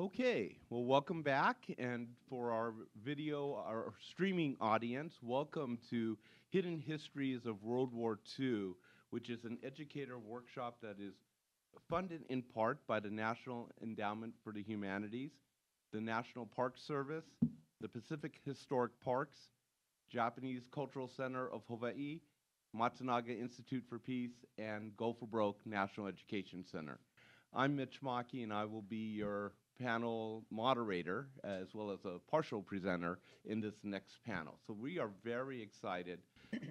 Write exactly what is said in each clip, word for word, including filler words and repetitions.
Okay, well, welcome back, and for our video, our streaming audience, welcome to Hidden Histories of World War Two, which is an educator workshop that is funded in part by the National Endowment for the Humanities, the National Park Service, the Pacific Historic Parks, Japanese Cultural Center of Hawaii, Matsunaga Institute for Peace, and Go For Broke National Education Center. I'm Mitch Maki, and I will be your panel moderator, as well as a partial presenter in this next panel. So we are very excited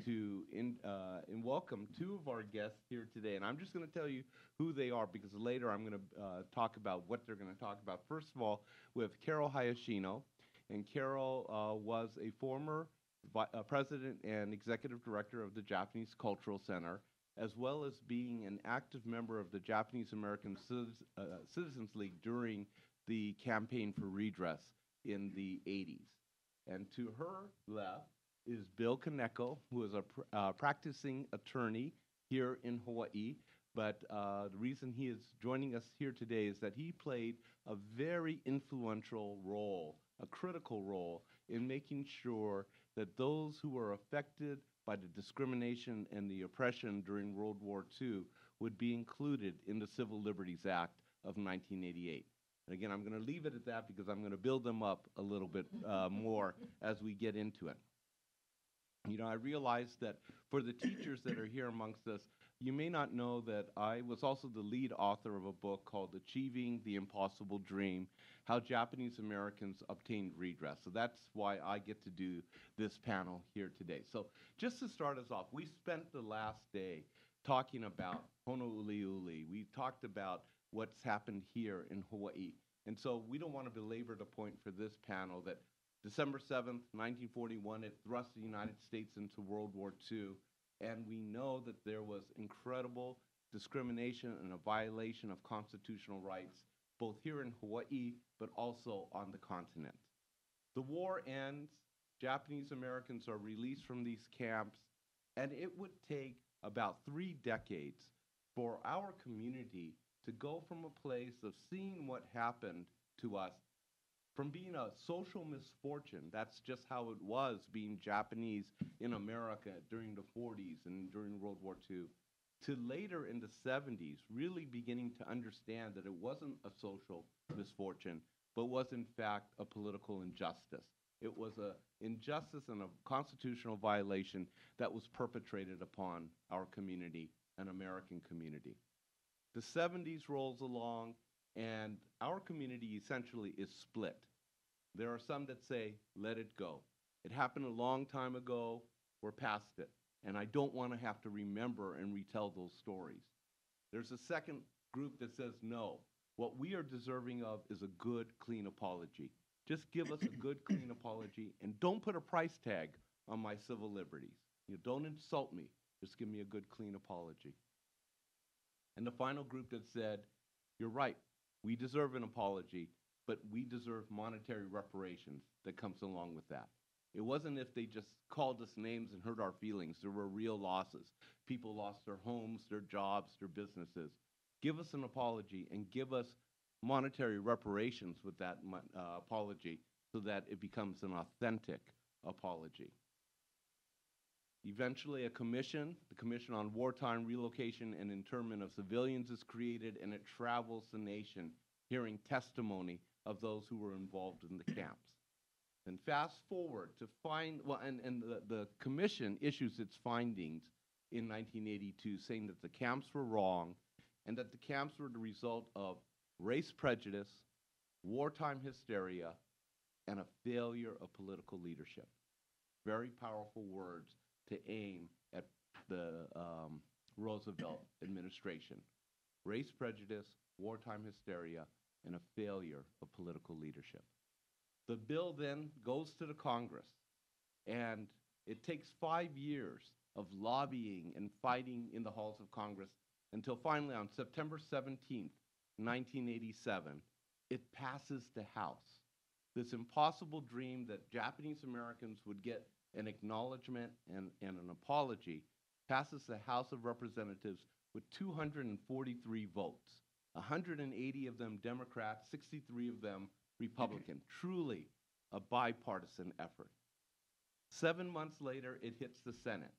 to in, uh, and welcome two of our guests here today. And I'm just going to tell you who they are, because later I'm going to uh, talk about what they're going to talk about. First of all, we have Carol Hayashino. And Carol uh, was a former vi uh, president and executive director of the Japanese Cultural Center, as well as being an active member of the Japanese-American Citiz uh, Citizens League during the campaign for redress in the eighties. And to her left is Bill Kaneko, who is a pr uh, practicing attorney here in Hawaii. But uh, the reason he is joining us here today is that he played a very influential role, a critical role, in making sure that those who were affected by the discrimination and the oppression during World War Two would be included in the Civil Liberties Act of nineteen eighty-eight. And again, I'm going to leave it at that because I'm going to build them up a little bit uh, more as we get into it. You know, I realize that for the teachers that are here amongst us, you may not know that I was also the lead author of a book called Achieving the Impossible Dream, How Japanese Americans Obtained Redress. So that's why I get to do this panel here today. So just to start us off, we spent the last day talking about Honouliuli. We talked about what's happened here in Hawaii. And so we don't want to belabor the point for this panel that December seventh, nineteen forty-one, it thrust the United States into World War Two. And we know that there was incredible discrimination and a violation of constitutional rights, both here in Hawaii, but also on the continent. The war ends, Japanese Americans are released from these camps, and it would take about three decades for our community to go from a place of seeing what happened to us, from being a social misfortune, that's just how it was being Japanese in America during the forties and during World War Two, to later in the seventies, really beginning to understand that it wasn't a social misfortune, but was in fact a political injustice. It was an injustice and a constitutional violation that was perpetrated upon our community, an American community. The seventies rolls along, and our community essentially is split. There are some that say, let it go. It happened a long time ago. We're past it. And I don't want to have to remember and retell those stories. There's a second group that says, no, what we are deserving of is a good, clean apology. Just give us a good, clean apology, and don't put a price tag on my civil liberties. You know, don't insult me. Just give me a good, clean apology. And the final group that said, you're right. We deserve an apology, but we deserve monetary reparations that comes along with that. It wasn't if they just called us names and hurt our feelings. There were real losses. People lost their homes, their jobs, their businesses. Give us an apology and give us monetary reparations with that uh, apology so that it becomes an authentic apology. Eventually, a commission, the Commission on Wartime Relocation and Internment of Civilians, is created, and it travels the nation, hearing testimony of those who were involved in the camps. And fast forward to find, well, and, and the, the commission issues its findings in nineteen eighty-two, saying that the camps were wrong and that the camps were the result of race prejudice, wartime hysteria, and a failure of political leadership. Very powerful words to aim at the um, Roosevelt administration. Race prejudice, wartime hysteria, and a failure of political leadership. The bill then goes to the Congress, and it takes five years of lobbying and fighting in the halls of Congress until finally on September seventeenth, nineteen eighty-seven, it passes the House. This impossible dream that Japanese Americans would get an acknowledgement and, and an apology passes the House of Representatives with two hundred forty-three votes one hundred eighty of them Democrat, sixty-three of them Republican. Truly a bipartisan effort. Seven months later, it hits the Senate,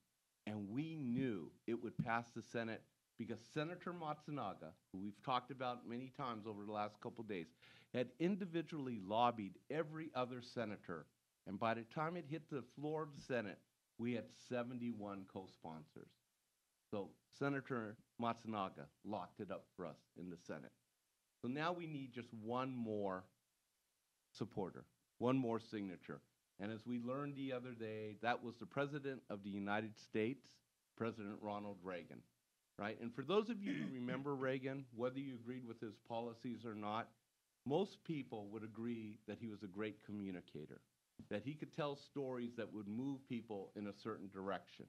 and we knew it would pass the Senate because Senator Matsunaga, who we've talked about many times over the last couple days, had individually lobbied every other senator, and by the time it hit the floor of the Senate, we had seventy-one co-sponsors. So Senator Matsunaga locked it up for us in the Senate. So now we need just one more supporter, one more signature. And as we learned the other day, that was the President of the United States, President Ronald Reagan, right? And for those of you who remember Reagan, whether you agreed with his policies or not, most people would agree that he was a great communicator, that he could tell stories that would move people in a certain direction.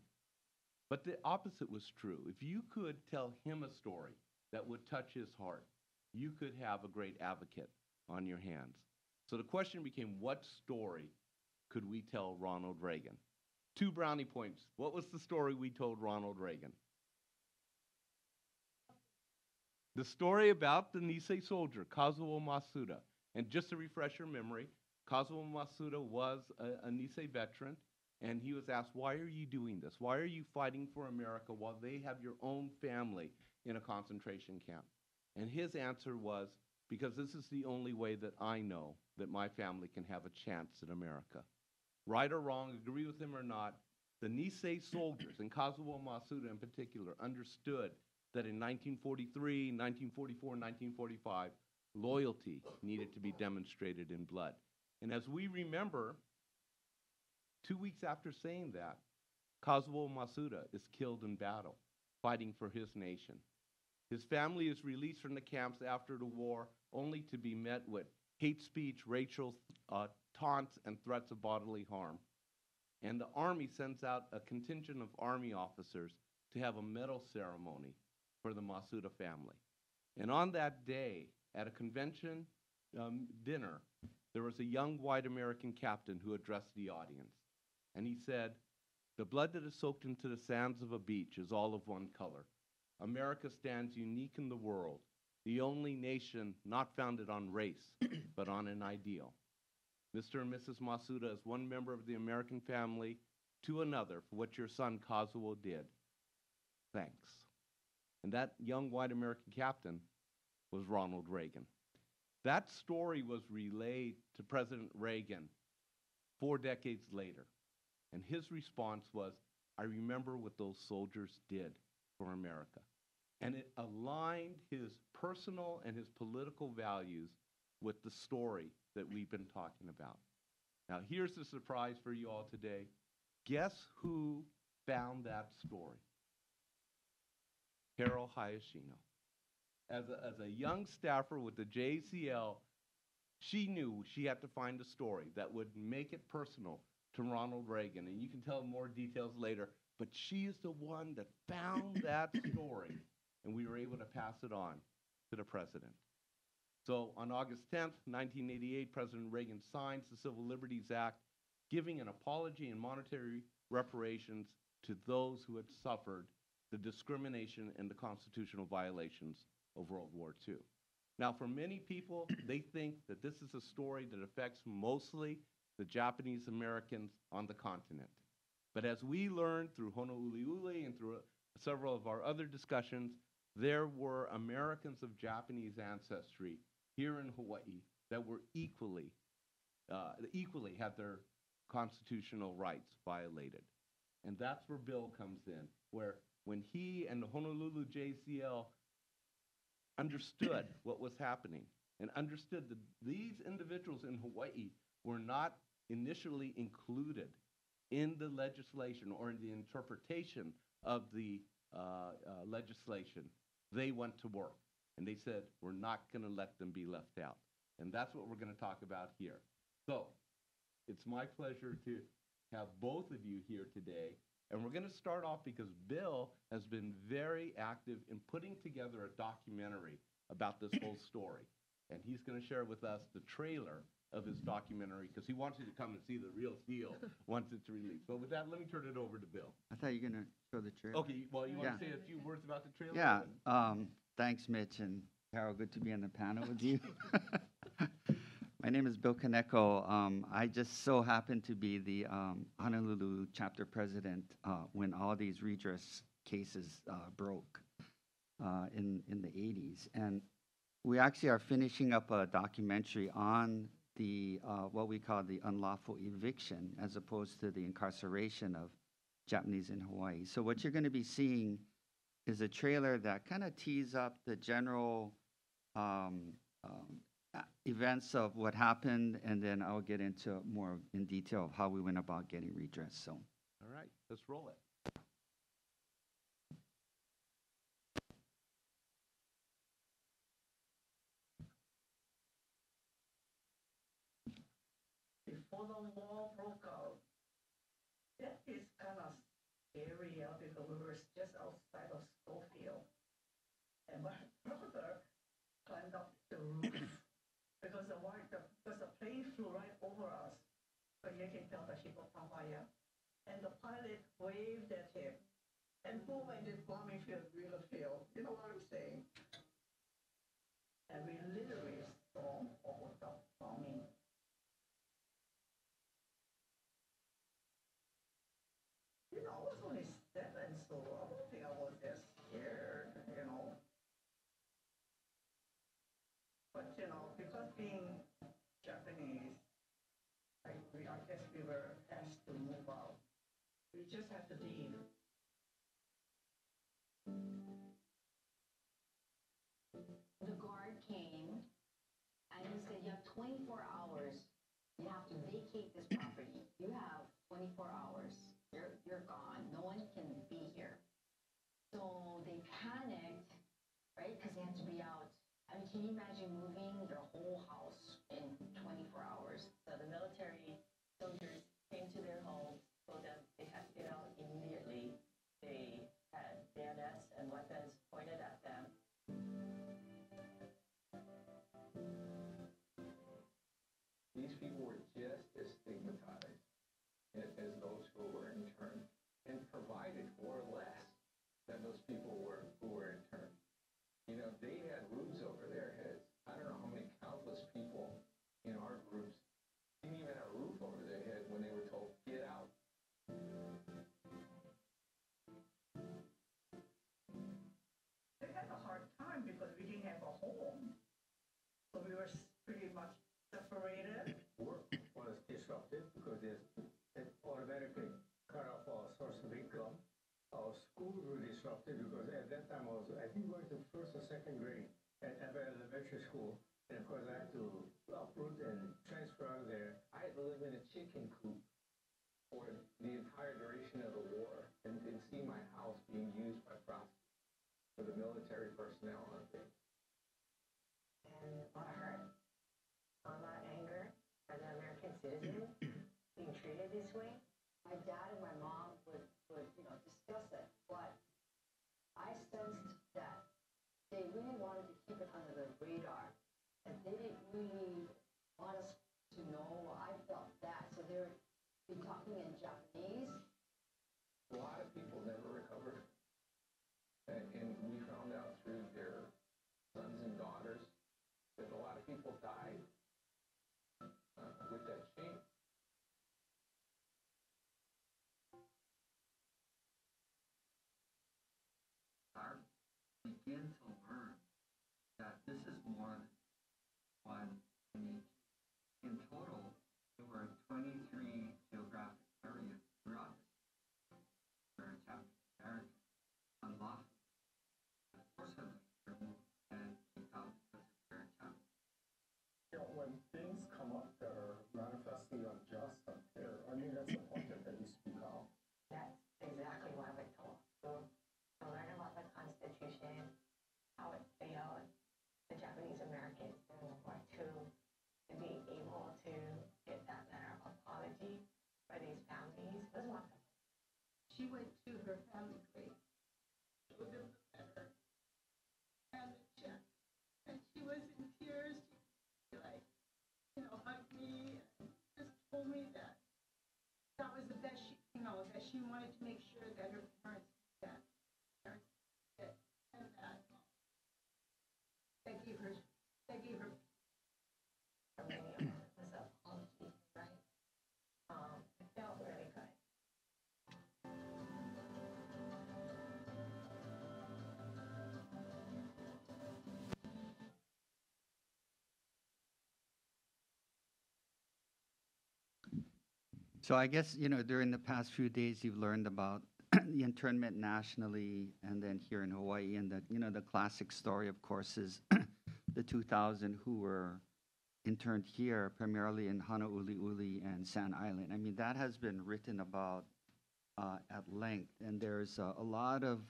But the opposite was true. If you could tell him a story that would touch his heart, you could have a great advocate on your hands. So the question became, what story could we tell Ronald Reagan? Two brownie points. What was the story we told Ronald Reagan? The story about the Nisei soldier, Kazuo Masuda. And just to refresh your memory, Kazuo Masuda was a, a Nisei veteran, and he was asked, why are you doing this? Why are you fighting for America while they have your own family in a concentration camp? And his answer was, because this is the only way that I know that my family can have a chance in America. Right or wrong, agree with him or not, the Nisei soldiers, and Kazuo Masuda in particular, understood that in nineteen forty-three, nineteen forty-four, nineteen forty-five, loyalty needed to be demonstrated in blood. And as we remember, two weeks after saying that, Kazuo Masuda is killed in battle, fighting for his nation. His family is released from the camps after the war, only to be met with hate speech, racial uh, taunts, and threats of bodily harm. And the Army sends out a contingent of Army officers to have a medal ceremony for the Masuda family. And on that day, at a convention um, dinner, there was a young white American captain who addressed the audience. And he said, "The blood that is soaked into the sands of a beach is all of one color. America stands unique in the world, the only nation not founded on race, but on an ideal. Mister and Missus Masuda, as one member of the American family, to another for what your son Kazuo did, thanks." And that young white American captain was Ronald Reagan. That story was relayed to President Reagan four decades later. And his response was, "I remember what those soldiers did for America." And it aligned his personal and his political values with the story that we've been talking about. Now, here's the surprise for you all today. Guess who found that story? Carol Hayashino. As a, as a young staffer with the J A C L, she knew she had to find a story that would make it personal to Ronald Reagan. And you can tell more details later, but she is the one that found that story. And we were able to pass it on to the president. So on August tenth, nineteen eighty-eight, President Reagan signs the Civil Liberties Act, giving an apology and monetary reparations to those who had suffered the discrimination and the constitutional violations of World War Two. Now, for many people, they think that this is a story that affects mostly the Japanese Americans on the continent. But as we learned through Honouliuli and through several of our other discussions, there were Americans of Japanese ancestry here in Hawaii that were equally, uh, equally had their constitutional rights violated. And that's where Bill comes in, where when he and the Honolulu J C L understood what was happening and understood that these individuals in Hawaii were not initially included in the legislation or in the interpretation of the Uh, uh, legislation, they went to work and they said, we're not going to let them be left out. And that's what we're going to talk about here. So it's my pleasure to have both of you here today. And we're going to start off because Bill has been very active in putting together a documentary about this whole story. And he's going to share with us the trailer of his documentary, because he wants you to come and see the real deal once it's released. But with that, let me turn it over to Bill. I thought you were going to show the trailer. Okay, well, you yeah. want to say a few words about the trailer? Yeah, um, thanks, Mitch, and Carol, good to be on the panel with you. My name is Bill Kaneko. Um, I just so happened to be the um, Honolulu chapter president uh, when all these redress cases uh, broke uh, in, in the eighties. And we actually are finishing up a documentary on the uh, what we call the unlawful eviction as opposed to the incarceration of Japanese in Hawaii. So what you're going to be seeing is a trailer that kind of tees up the general um, um, events of what happened, and then I'll get into more in detail of how we went about getting redress. So, all right, let's roll it. Before the war broke out, that is kind of scary because we were just outside of Schofield, and my brother climbed up the roof. Because the, white, the, because the plane flew right over us, but you can tell the ship of Hawaii. And the pilot waved at him. And boom, I did bombing field, real field. You know what I'm saying? And we literally saw all the bombing. You know, I was only seven, so I don't think I was that scared, you know. But, you know, because being Japanese, I, we, I guess we were asked to move out. We just had to leave. The guard came, and he said, you have twenty-four hours. You have to vacate this property. You have twenty-four hours. You're, you're gone. No one can be here. So they panicked, right, because they had to be out. I mean, can you imagine moving your whole house in twenty-four hours? So the military soldiers came to their homes, told them they had to get out immediately. They had bayonets and weapons pointed at them. These people were just as stigmatized as those who were interned and provided for less than those people were who were interned. You know, they had roofs over their heads. I don't know how many countless people in our groups didn't even have a roof over their head when they were told, get out. They had a hard time because we didn't have a home. So we were pretty much separated. Work was disrupted because it automatically cut off our source of income. Our schools were disrupted because at that time I was, I think, going to first or second grade at Abbott Elementary School. And of course, I had to uproot and transfer out of there. I had to live in a chicken coop for the entire duration of the war and, and see my house being used by prostitutes for the military personnel on things. And our hurt, all our anger as an American citizen being treated this way, my dad and my mom would. would, you know, discuss it, but I sensed that they really wanted to keep it under the radar, and they didn't really want us to know. I felt that, so they were been talking in Japanese. A lot of people never recovered, and, and we found out through their sons and daughters that a lot of people died uh, with that shame. Begin to learn that this is more than one unique. In total, there were twenty-three geographic areas throughout the where Japanese Americans unlawfully and forcibly removed and kicked out because of their Japanese. You know, when things come up that are manifestly unjust, unfair, I mean, that's important that you speak out. That's exactly what I told. So, to learn about the Constitution, how it failed the Japanese Americans in World War Two, and being able to get that letter of apology by these families was wonderful. She went to her family grave, showed them the letter, and the check, and she was in tears. She like, you know, hugged me and just told me that that was the best she, you know, that she wanted to make sure that her parents. Thank you. be reported as a policy, right? Um, I felt really good. So I guess, you know, during the past few days, you've learned about the internment nationally and then here in Hawaii. And the, you know, the classic story, of course, is the two thousand who were interned here, primarily in Honouliuli and Sand Island. I mean, that has been written about uh, at length. And there's uh, a lot of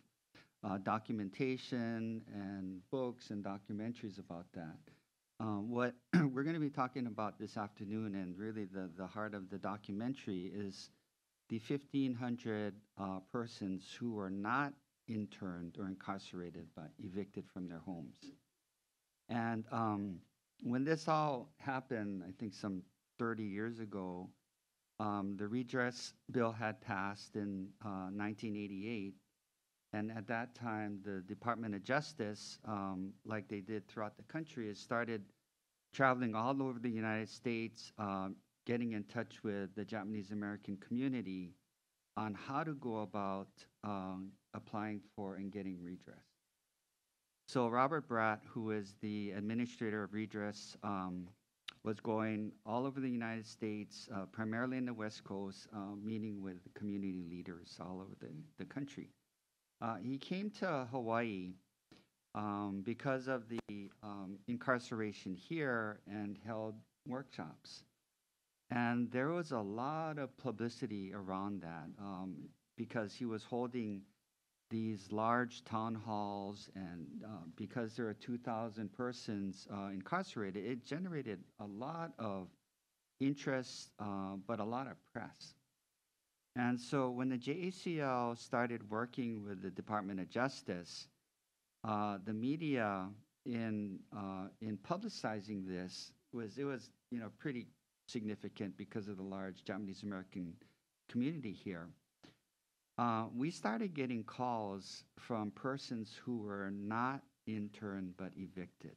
uh, documentation and books and documentaries about that. Um, what we're going to be talking about this afternoon, and really the, the heart of the documentary, is the fifteen hundred uh, persons who were not interned or incarcerated but evicted from their homes. And um, when this all happened, I think some thirty years ago, um, the redress bill had passed in uh, nineteen eighty-eight. And at that time, the Department of Justice, um, like they did throughout the country, has started traveling all over the United States, uh, getting in touch with the Japanese-American community on how to go about um, applying for and getting redress. So Robert Bratt, who is the administrator of redress, um, was going all over the United States, uh, primarily in the West Coast, uh, meeting with community leaders all over the, the country. Uh, he came to Hawaii um, because of the um, incarceration here and held workshops. And there was a lot of publicity around that um, because he was holding these large town halls, and uh, because there are two thousand persons uh, incarcerated, it generated a lot of interest, uh, but a lot of press. And so when the J A C L started working with the Department of Justice, uh, the media in uh, in publicizing this was it was you know pretty significant because of the large Japanese American community here. Uh, we started getting calls from persons who were not interned but evicted,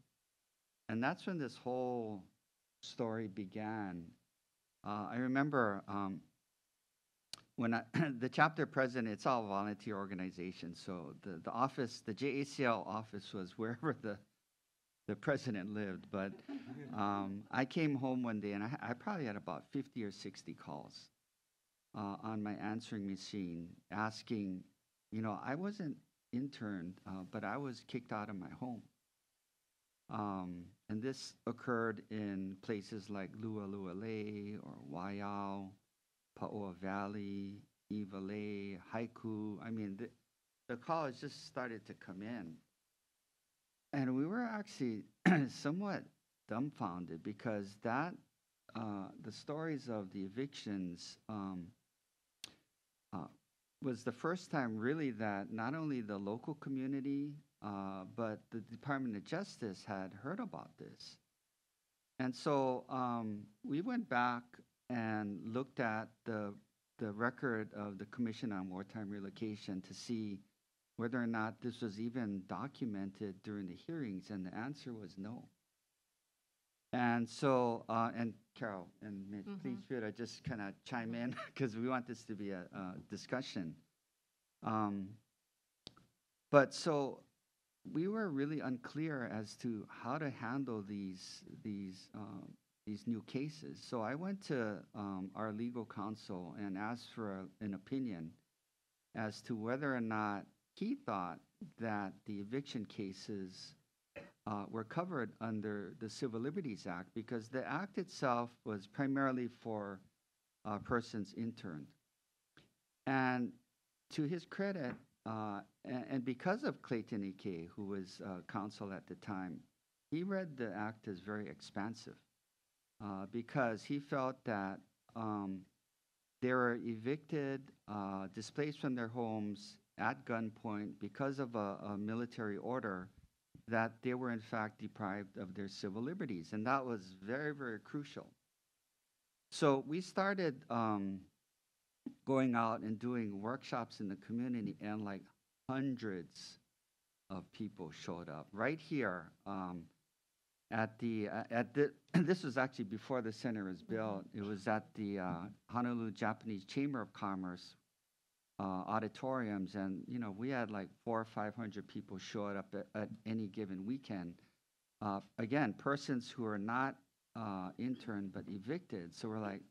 and that's when this whole story began. Uh, I remember. Um, When I, the chapter president, it's all volunteer organization. So the, the office, the J A C L office, was wherever the the president lived. But um, I came home one day, and I, I probably had about fifty or sixty calls uh, on my answering machine asking, you know, I wasn't interned, uh, but I was kicked out of my home. Um, and this occurred in places like Lualualei or Waialae, Paoa Valley, Ivalei, Haiku. I mean, the, the calls just started to come in. And we were actually somewhat dumbfounded because that, uh, the stories of the evictions um, uh, was the first time really that not only the local community, uh, but the Department of Justice had heard about this. And so um, we went back and looked at the, the record of the Commission on Wartime Relocation to see whether or not this was even documented during the hearings, and the answer was no. And so, uh, and Carol, and Mitch, mm-hmm. please feel free to just kind of chime in, because we want this to be a, a discussion. Um, but so, we were really unclear as to how to handle these, these um, these new cases. So I went to um, our legal counsel and asked for a, an opinion as to whether or not he thought that the eviction cases uh, were covered under the Civil Liberties Act, because the act itself was primarily for uh, persons interned. And to his credit, uh, and, and because of Clayton Ike, who was uh, counsel at the time, he read the act as very expansive. Uh, because he felt that um, they were evicted, uh, displaced from their homes at gunpoint because of a, a military order, that they were in fact deprived of their civil liberties. And that was very, very crucial. So we started um, going out and doing workshops in the community, and like hundreds of people showed up right here. Um, at the uh, at the this was actually before the center was built. It was at the uh, Honolulu Japanese Chamber of Commerce uh, auditoriums, and you know we had like four or five hundred people showed up at, at any given weekend. Uh, again, persons who are not uh, interned but evicted. So we're like,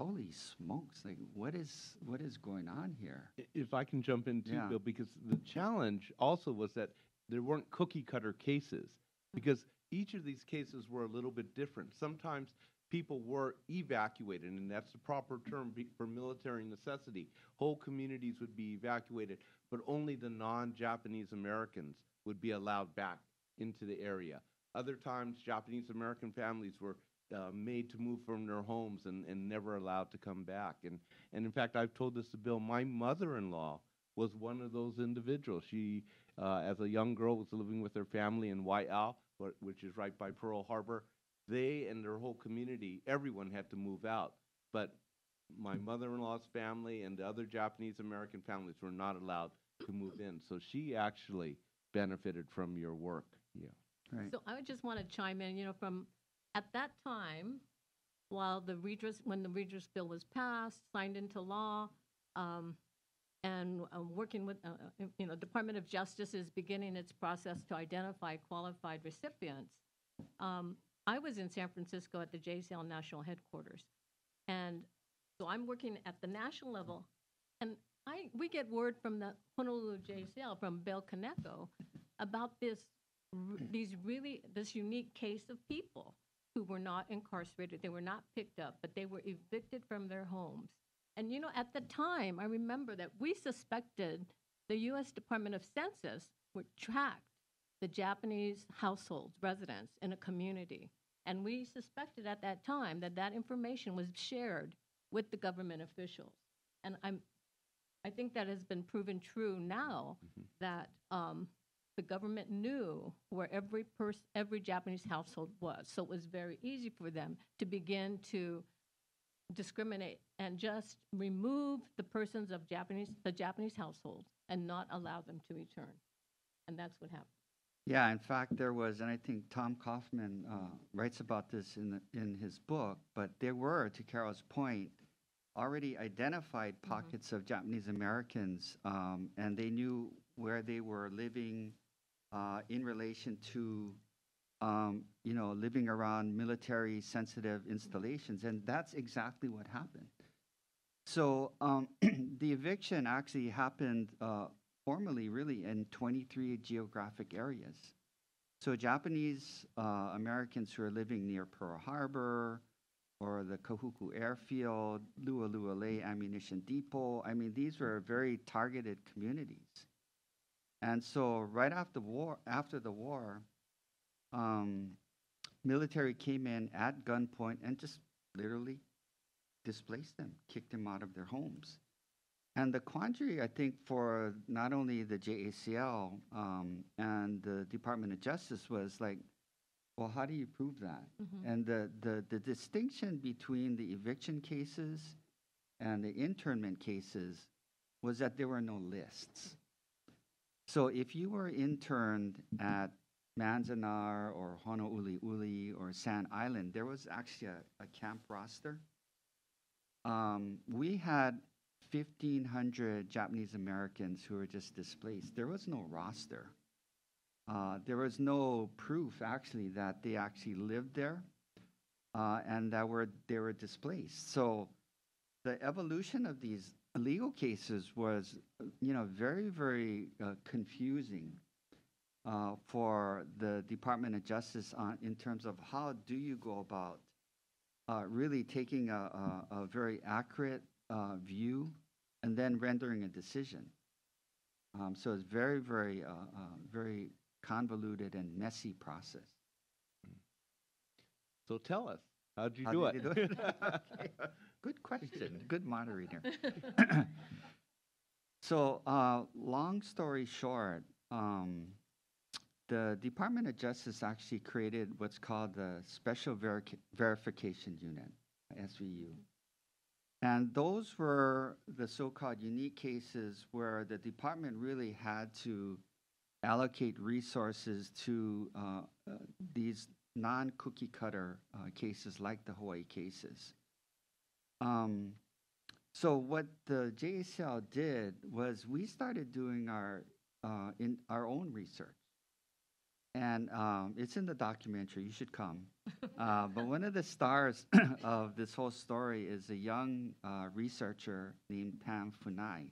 holy smokes! Like, what is what is going on here? If I can jump in too, yeah. Bill, because the challenge also was that there weren't cookie cutter cases, because each of these cases were a little bit different. Sometimes people were evacuated, and that's the proper term for military necessity. Whole communities would be evacuated, but only the non-Japanese Americans would be allowed back into the area. Other times, Japanese American families were uh, made to move from their homes and, and never allowed to come back. And, and in fact, I've told this to Bill, my mother-in-law was one of those individuals. She, uh, as a young girl, was living with her family in Waialae, which is right by Pearl Harbor. They and their whole community, everyone had to move out. But my mother-in-law's family and the other Japanese-American families were not allowed to move in. So she actually benefited from your work. Yeah. Right. So I would just want to chime in, you know, from at that time, while the redress, when the redress bill was passed, signed into law, um, and uh, working with, uh, you know, Department of Justice is beginning its process to identify qualified recipients. Um, I was in San Francisco at the J C L National Headquarters. And so I'm working at the national level. And I we get word from the Honolulu J C L, from Bill Kaneko, about this, r these really, this unique case of people who were not incarcerated. They were not picked up, but they were evicted from their homes. And, you know, at the time, I remember that we suspected the U S Department of Census would track the Japanese households, residents in a community. And we suspected at that time that that information was shared with the government officials. And I'm, I think that has been proven true now, mm-hmm. that um, the government knew where every, pers- every Japanese household was. So it was very easy for them to begin to discriminate and just remove the persons of Japanese, the Japanese household, and not allow them to return. And that's what happened. Yeah, in fact, there was, and I think Tom Kaufman uh, writes about this in, the, in his book, but there were, to Carol's point, already identified pockets mm-hmm. of Japanese Americans, um, and they knew where they were living uh, in relation to Um, you know, living around military-sensitive installations, and that's exactly what happened. So um, the eviction actually happened uh, formally, really, in twenty-three geographic areas. So Japanese uh, Americans who are living near Pearl Harbor or the Kahuku Airfield, Lualualei Ammunition Depot, I mean, these were very targeted communities. And so right after war, after the war, Um, military came in at gunpoint and just literally displaced them, kicked them out of their homes. And the quandary, I think, for not only the J A C L um, and the Department of Justice was like, well, how do you prove that? Mm-hmm. And the, the, the distinction between the eviction cases and the internment cases was that there were no lists. So if you were interned at Manzanar or Honouliuli or Sand Island, there was actually a, a camp roster. Um, we had fifteen hundred Japanese Americans who were just displaced. There was no roster. Uh, there was no proof, actually, that they actually lived there uh, and that were, they were displaced. So the evolution of these legal cases was, you know, very, very uh, confusing Uh, for the Department of Justice on, in terms of how do you go about uh, really taking a, a, a very accurate uh, view and then rendering a decision. Um, so it's very, very, uh, uh, very convoluted and messy process. So tell us, how'd you how do, did it? You do it? Okay. Good question. Good moderator. So uh, long story short, um, the Department of Justice actually created what's called the Special Verica- Verification Unit, S V U. And those were the so-called unique cases where the department really had to allocate resources to uh, uh, these non-cookie cutter uh, cases like the Hawaii cases. Um, so what the J S L did was we started doing our, uh, in our own research. And um, it's in the documentary, you should come. Uh, but one of the stars of this whole story is a young uh, researcher named Pam Funai.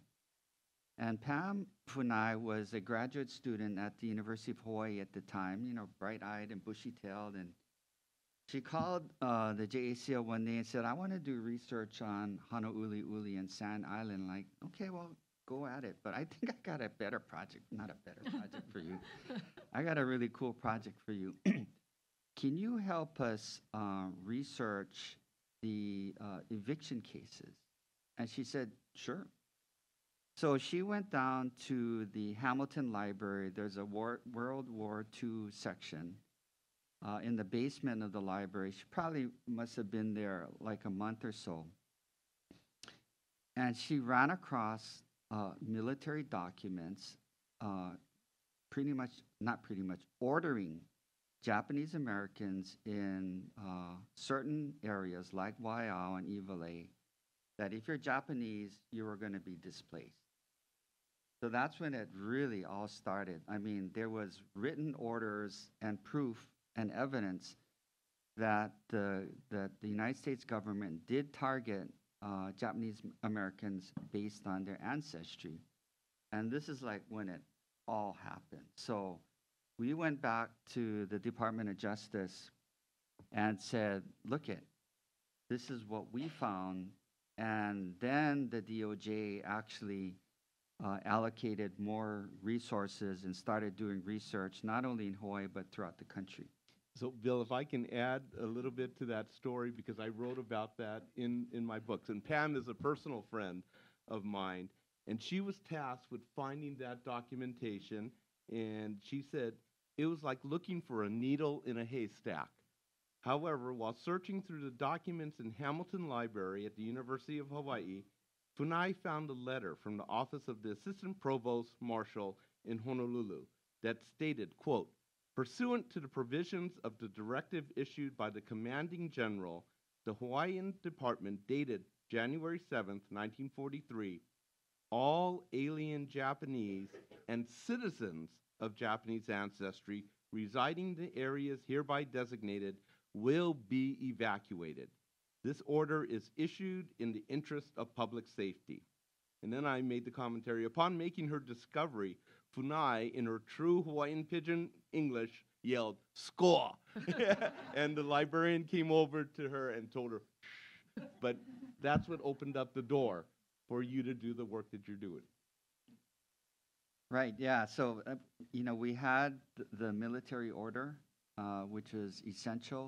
And Pam Funai was a graduate student at the University of Hawaii at the time, you know, bright-eyed and bushy-tailed. And she called uh, the J A C L one day and said, I want to do research on Honouliuli and Sand Island. Like, okay, well, go at it. But I think I got a better project, not a better project for you. I got a really cool project for you. Can you help us uh, research the uh, eviction cases? And she said, sure. So she went down to the Hamilton Library. There's a war, World War Two section uh, in the basement of the library. She probably must have been there like a month or so. And she ran across uh, military documents, uh, pretty much, not pretty much, ordering Japanese Americans in uh, certain areas like Waialae and Waialae that if you're Japanese, you were going to be displaced. So that's when it really all started. I mean, there was written orders and proof and evidence that the, that the United States government did target uh, Japanese Americans based on their ancestry. And this is like when it all happened. So we went back to the Department of Justice and said, look it, this is what we found. And then the D O J actually uh, allocated more resources and started doing research, not only in Hawaii, but throughout the country. So Bill, if I can add a little bit to that story, because I wrote about that in, in my books. And Pam is a personal friend of mine. And she was tasked with finding that documentation. And she said, it was like looking for a needle in a haystack. However, while searching through the documents in Hamilton Library at the University of Hawaii, Funai found a letter from the office of the Assistant Provost Marshal in Honolulu that stated, quote, pursuant to the provisions of the directive issued by the commanding general, the Hawaiian Department dated January seventh, nineteen forty-three, all alien Japanese and citizens of Japanese ancestry residing in the areas hereby designated will be evacuated. This order is issued in the interest of public safety. And then I made the commentary, upon making her discovery, Funai, in her true Hawaiian pidgin English, yelled, score! And the librarian came over to her and told her, shh. But that's what opened up the door for you to do the work that you're doing. Right, yeah, so, uh, you know, we had th the military order, Uh, which is essential.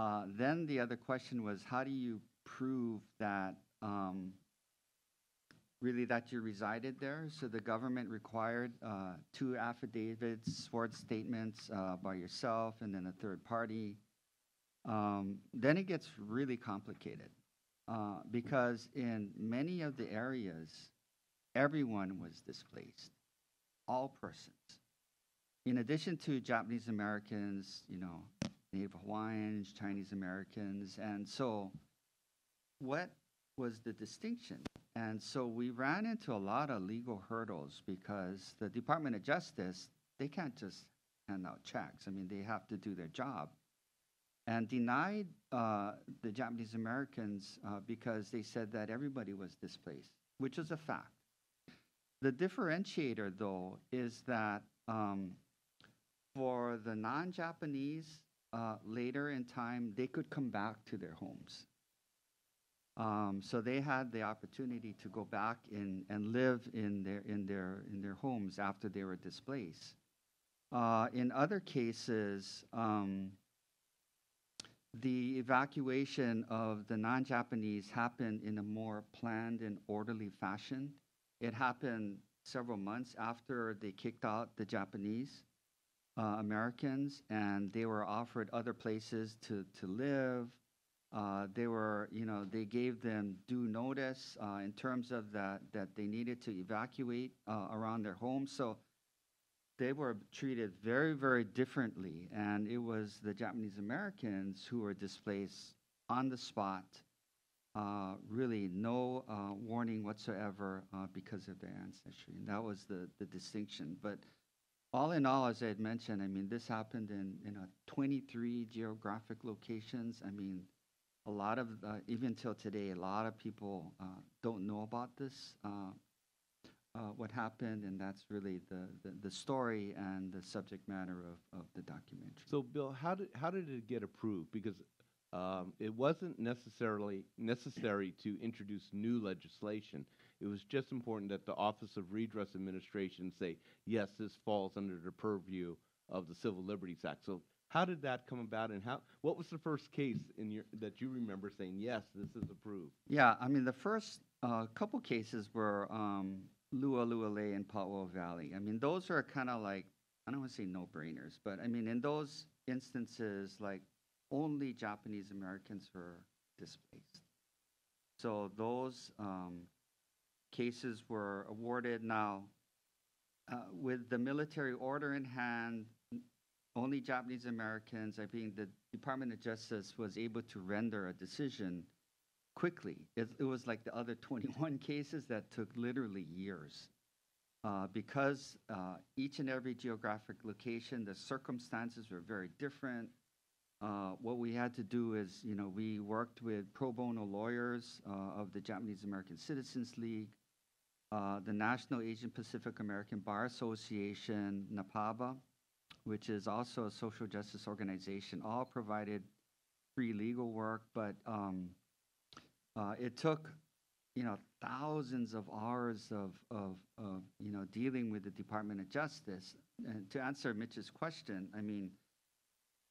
Uh, then the other question was, how do you prove that um, really that you resided there? So the government required uh, two affidavits, sworn statements uh, by yourself and then a third party. Um, then it gets really complicated uh, because in many of the areas, everyone was displaced, all persons. In addition to Japanese Americans, you know, Native Hawaiians, Chinese Americans, and so what was the distinction? And so we ran into a lot of legal hurdles because the Department of Justice, they can't just hand out checks. I mean, they have to do their job. And denied uh, the Japanese Americans uh, because they said that everybody was displaced, which is a fact. The differentiator, though, is that um, for the non-Japanese, uh, later in time, they could come back to their homes. Um, so they had the opportunity to go back in, and live in their, in, their, in their homes after they were displaced. Uh, in other cases, um, the evacuation of the non-Japanese happened in a more planned and orderly fashion. It happened several months after they kicked out the Japanese. Uh, Americans, and they were offered other places to, to live. Uh, they were, you know, they gave them due notice uh, in terms of that, that they needed to evacuate uh, around their homes. So they were treated very, very differently. And it was the Japanese Americans who were displaced on the spot, uh, really no uh, warning whatsoever uh, because of their ancestry. And that was the, the distinction. But all in all, as I had mentioned, I mean, this happened in, in a twenty-three geographic locations. I mean, a lot of, uh, even till today, a lot of people uh, don't know about this, uh, uh, what happened, and that's really the, the, the story and the subject matter of, of the documentary. So, Bill, how did, how did it get approved? Because um, it wasn't necessarily necessary to introduce new legislation. It was just important that the Office of Redress Administration say, yes, this falls under the purview of the Civil Liberties Act. So how did that come about, and how? What was the first case in your, that you remember saying, yes, this is approved? Yeah, I mean, the first uh, couple cases were um, Lualualei and Paoa Valley. I mean, those are kind of like, I don't want to say no-brainers, but I mean, in those instances, like, only Japanese Americans were displaced. So those um, cases were awarded. Now, uh, with the military order in hand, only Japanese Americans, I think the Department of Justice was able to render a decision quickly. It, it was like the other twenty-one cases that took literally years. Uh, because uh, each and every geographic location, the circumstances were very different. Uh, what we had to do is, you know, we worked with pro bono lawyers uh, of the Japanese-American Citizens League, uh, the National Asian Pacific American Bar Association, NAPABA, which is also a social justice organization, all provided free legal work, but um, uh, it took, you know, thousands of hours of, of, of, you know, dealing with the Department of Justice. And to answer Mitch's question, I mean,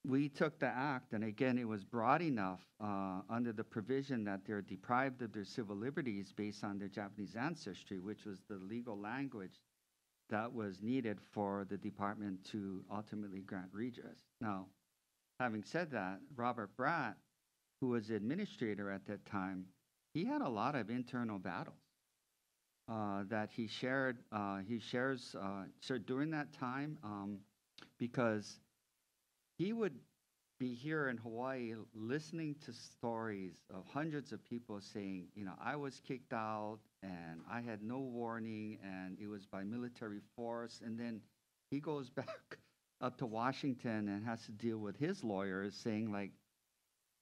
we took the act, and again, it was broad enough uh, under the provision that they're deprived of their civil liberties based on their Japanese ancestry, which was the legal language that was needed for the department to ultimately grant redress. Now, having said that, Robert Bratt, who was administrator at that time, he had a lot of internal battles uh, that he shared. Uh, he shares uh, shared during that time um, because he would be here in Hawaii listening to stories of hundreds of people saying, you know, I was kicked out and I had no warning and it was by military force. And then he goes back up to Washington and has to deal with his lawyers saying, like,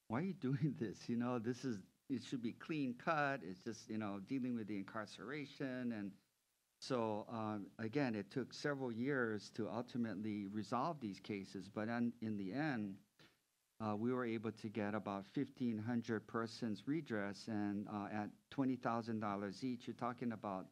why are you doing this? You know, this is, it should be clean cut. It's just, you know, dealing with the incarceration. And so, um, again, it took several years to ultimately resolve these cases. But in, in the end, Uh, we were able to get about fifteen hundred persons redress, and uh, at twenty thousand dollars each, you're talking about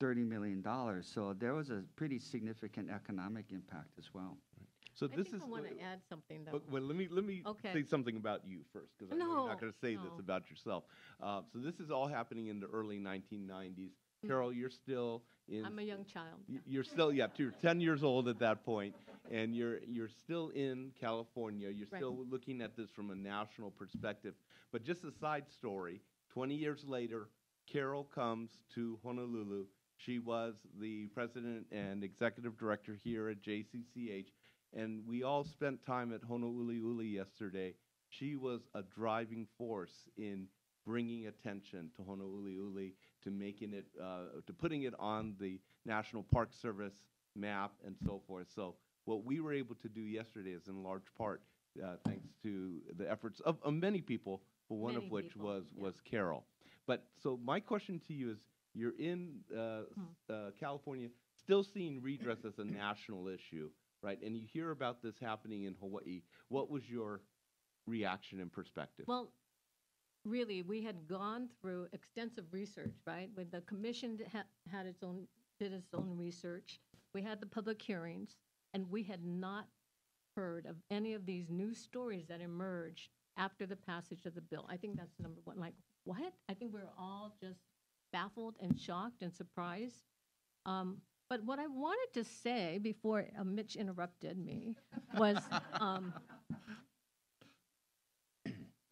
thirty million dollars. So there was a pretty significant economic impact as well. Right. So I this think is. I want to add something though. Well, let me let me okay. say something about you first, because no, I'm really not going to say no. this about yourself. Uh, so this is all happening in the early nineteen nineties. Carol, you're still in. I'm a young child. You're still, yeah, you're ten years old at that point, and you're you're still in California. You're right. still looking at this from a national perspective. But just a side story, twenty years later, Carol comes to Honolulu. She was the president and executive director here at J C C H, and we all spent time at Honouliuli yesterday. She was a driving force in bringing attention to Honouliuli, to making it, uh, to putting it on the National Park Service map and so forth. So what we were able to do yesterday is in large part uh, thanks to the efforts of, of many people, but one many of which people. was yeah. was Carol. But so my question to you is, you're in uh, hmm. uh, California, still seeing redress as a national issue, right? And you hear about this happening in Hawaii. What was your reaction and perspective? Well, really, we had gone through extensive research, right? When the commission ha had its own, did its own research, we had the public hearings, and we had not heard of any of these new stories that emerged after the passage of the bill. I think that's number one. Like, what? I think we were all just baffled and shocked and surprised. Um, but what I wanted to say before uh, Mitch interrupted me was. Um,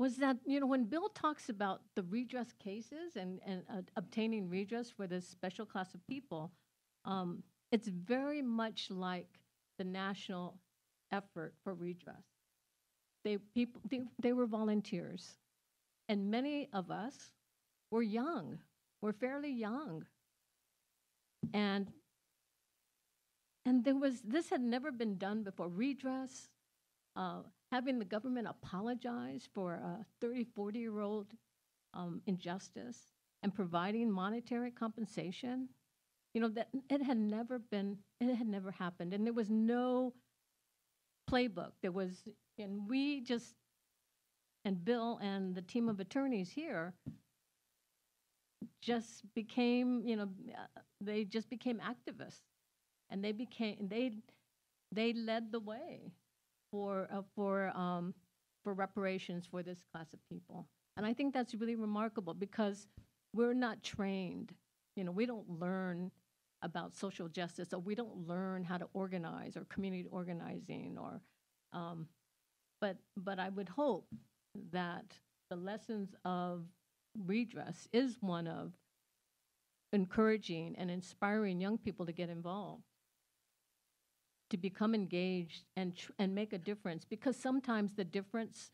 was that, you know, when Bill talks about the redress cases and, and uh, obtaining redress for this special class of people, um, It's very much like the national effort for redress. They, people, they, they were volunteers. And many of us were young. We're fairly young. And, and there was, this had never been done before. Redress, uh, having the government apologize for a thirty, forty-year-old um, injustice and providing monetary compensation. You know, that it had never been, it had never happened. And there was no playbook. There was, and we just, and Bill and the team of attorneys here just became, you know, they just became activists. And they became, they, they led the way for, uh, for, um, for reparations for this class of people. And I think that's really remarkable because we're not trained. You know, we don't learn about social justice, or we don't learn how to organize or community organizing, or, um, but, but I would hope that the lessons of redress is one of encouraging and inspiring young people to get involved, to become engaged and, tr and make a difference, because sometimes the difference,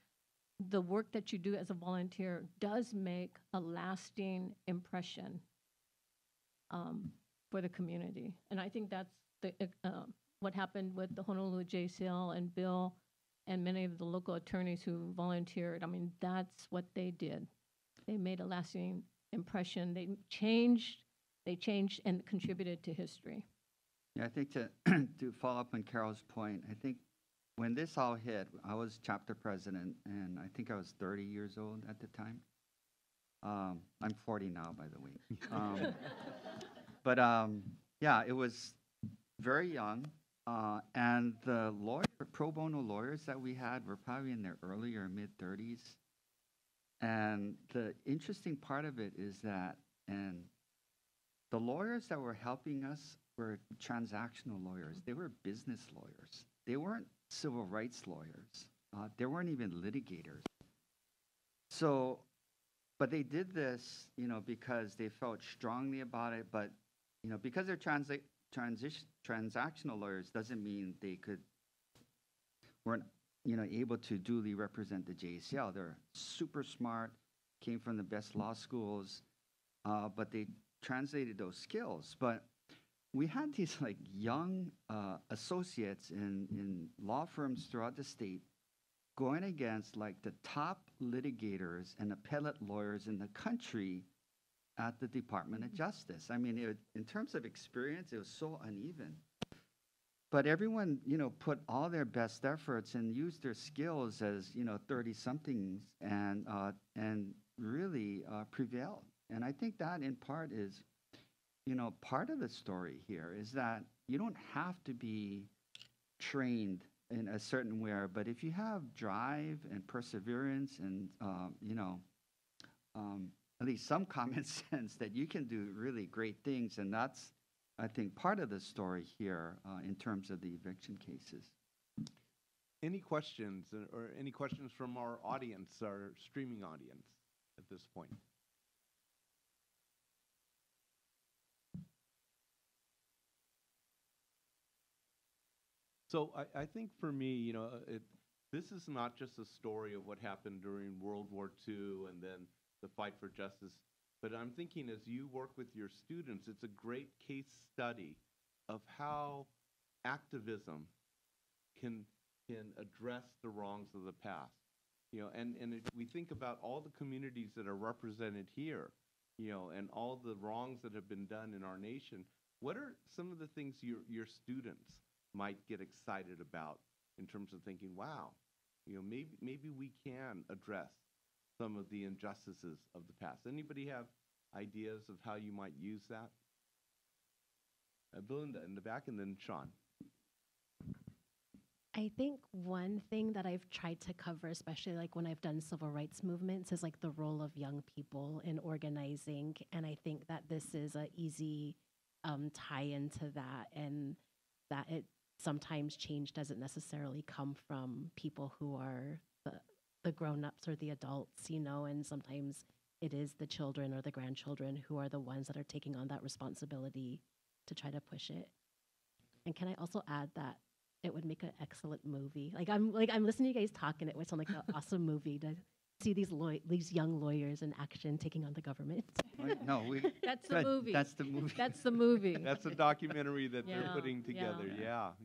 the work that you do as a volunteer does make a lasting impression um, for the community. And I think that's the, uh, what happened with the Honouliuli J C L and Bill and many of the local attorneys who volunteered. I mean, that's what they did. They made a lasting impression. They changed, they changed and contributed to history. Yeah, I think to, to follow up on Carol's point, I think when this all hit, I was chapter president, and I think I was thirty years old at the time. Um, I'm forty now, by the way. Um, but um, yeah, it was very young. Uh, and the lawyer, pro bono lawyers that we had were probably in their early or mid thirties. And the interesting part of it is that, and the lawyers that were helping us were transactional lawyers. They were business lawyers. They weren't civil rights lawyers. Uh, they weren't even litigators. So, but they did this, you know, because they felt strongly about it. But, you know, because they're transi transition transactional lawyers doesn't mean they could, weren't, you know, able to duly represent the J C L. They're super smart, came from the best law schools, uh, but they translated those skills. But we had these like young uh, associates in, in law firms throughout the state going against like the top litigators and appellate lawyers in the country at the Department of Justice. I mean, it, in terms of experience, it was so uneven. But everyone, you know, put all their best efforts and used their skills as, you know, thirty-somethings and, uh, and really uh, prevailed. And I think that in part is, you know, part of the story here is that you don't have to be trained in a certain way, but if you have drive and perseverance and, uh, you know, um, at least some common sense, that you can do really great things. And that's, I think, part of the story here uh, in terms of the eviction cases. Any questions or any questions from our audience, our streaming audience at this point? So I, I think for me, you know, it, this is not just a story of what happened during World War Two and then the fight for justice. But I'm thinking as you work with your students, it's a great case study of how activism can, can address the wrongs of the past. You know, and, and if we think about all the communities that are represented here, you know, and all the wrongs that have been done in our nation, what are some of the things your, your students might get excited about in terms of thinking, wow, you know, maybe, maybe we can address some of the injustices of the past? Anybody have ideas of how you might use that? Uh, Belinda in the back, and then Sean. I think one thing that I've tried to cover, especially like when I've done civil rights movements, is like the role of young people in organizing. And I think that this is an easy um, tie into that, and that it sometimes change doesn't necessarily come from people who are the the grown-ups or the adults, you know, and sometimes it is the children or the grandchildren who are the ones that are taking on that responsibility to try to push it. And can I also add that it would make an excellent movie? Like I'm like I'm listening to you guys talk, and it would sound like an awesome movie to see these law these young lawyers in action taking on the government. No, we, that's the movie. That's the movie. That's the movie. That's the documentary that yeah, they're putting together. Yeah.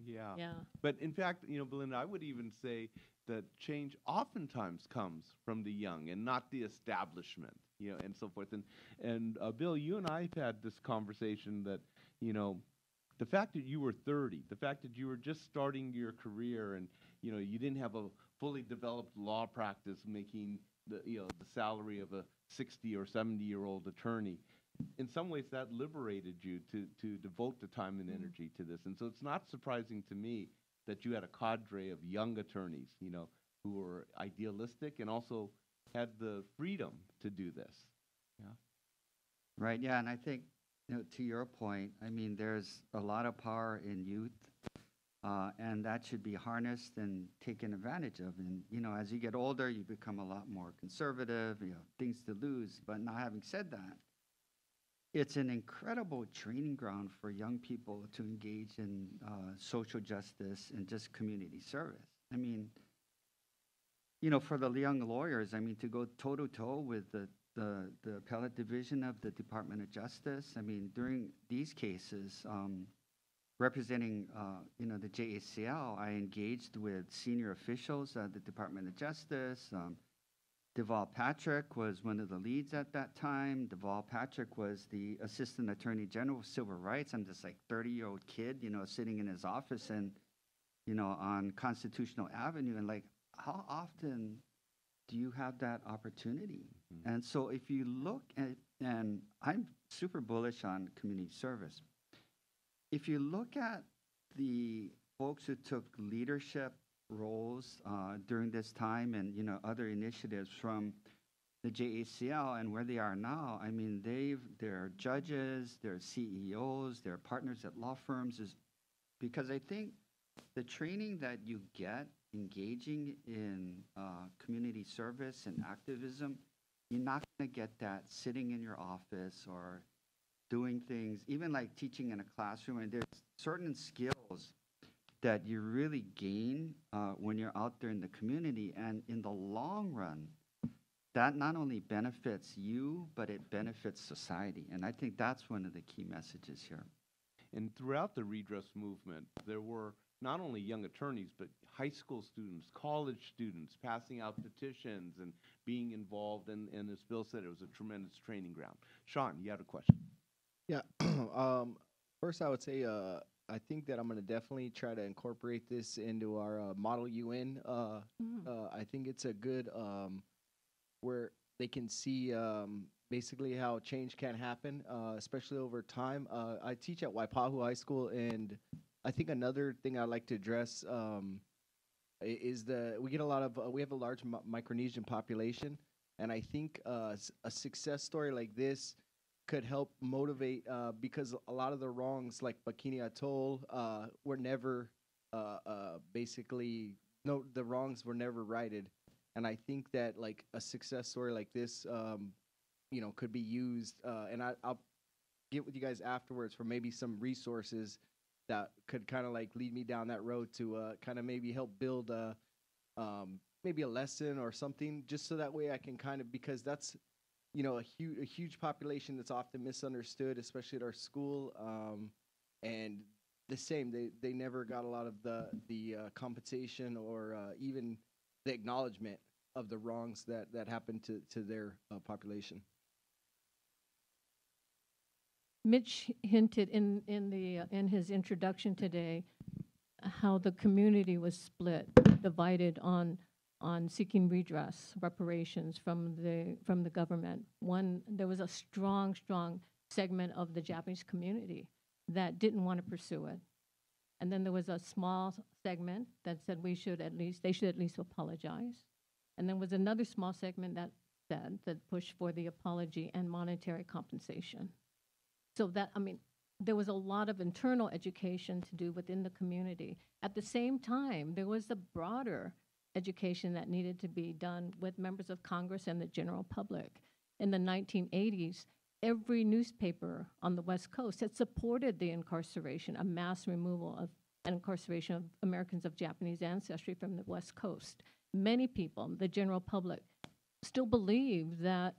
Yeah, yeah, yeah. But in fact, you know, Belinda, I would even say that change oftentimes comes from the young and not the establishment, you know, and so forth. And and uh, Bill, you and I have had this conversation that, you know, the fact that you were thirty, the fact that you were just starting your career, and you know, you didn't have a fully developed law practice making the, you know, the salary of a sixty or seventy year old attorney, in some ways that liberated you to to devote the time and energy mm-hmm. to this. And so it's not surprising to me that you had a cadre of young attorneys, you know, who were idealistic and also had the freedom to do this. Yeah. Right. Yeah. And I think, you know, to your point, I mean, there's a lot of power in youth, uh, and that should be harnessed and taken advantage of. And, you know, as you get older, you become a lot more conservative, you have things to lose. But now, having said that, it's an incredible training ground for young people to engage in uh, social justice and just community service. I mean, you know, for the young lawyers, I mean, to go toe-to-toe with the, the, the appellate division of the Department of Justice, I mean, during these cases, um, representing, uh, you know, the J A C L, I engaged with senior officials at the Department of Justice. Um, Deval Patrick was one of the leads at that time. Deval Patrick was the Assistant Attorney General of Civil Rights. I'm just like thirty-year-old kid, you know, sitting in his office and, you know, on Constitutional Avenue. And like, how often do you have that opportunity? Mm-hmm. And so if you look at, and I'm super bullish on community service. If you look at the folks who took leadership roles uh, during this time, and you know, other initiatives from the J A C L and where they are now, I mean, they've they're judges, they're C E Os, they're partners at law firms, is because I think the training that you get engaging in uh, community service and activism, you're not going to get that sitting in your office or doing things, even like teaching in a classroom. And there's certain skills that you really gain uh, when you're out there in the community. And in the long run, that not only benefits you, but it benefits society. And I think that's one of the key messages here. And throughout the redress movement, there were not only young attorneys, but high school students, college students, passing out petitions and being involved. And, and as Bill said, it was a tremendous training ground. Sean, you had a question. Yeah. um, first, I would say, uh, I think that I'm going to definitely try to incorporate this into our uh, Model U N. Uh, mm. uh, I think it's a good um, where they can see um, basically how change can happen, uh, especially over time. Uh, I teach at Waipahu High School, and I think another thing I'd like to address um, is the we get a lot of uh, we have a large mi Micronesian population, and I think uh, a success story like this could help motivate uh, because a lot of the wrongs, like Bikini Atoll, uh, were never uh, uh, basically no the wrongs were never righted, and I think that like a success story like this, um, you know, could be used. Uh, and I, I'll get with you guys afterwards for maybe some resources that could kind of like lead me down that road to uh, kind of maybe help build a um, maybe a lesson or something, just so that way I can kind of, because that's, you know, a huge a huge population that's often misunderstood, especially at our school, um, and the same they they never got a lot of the the uh, compensation or uh, even the acknowledgement of the wrongs that that happened to to their uh, population. Mitch hinted in in the uh, in his introduction today how the community was split, divided on. on seeking redress, reparations from the from the government. One, there was a strong, strong segment of the Japanese community that didn't want to pursue it. And then there was a small segment that said we should at least, they should at least apologize. And then was another small segment that said, that pushed for the apology and monetary compensation. So that, I mean, there was a lot of internal education to do within the community. At the same time, there was the broader education that needed to be done with members of Congress and the general public. In the nineteen eighties, every newspaper on the West Coast had supported the incarceration, a mass removal of and incarceration of Americans of Japanese ancestry from the West Coast. Many people, the general public, still believe that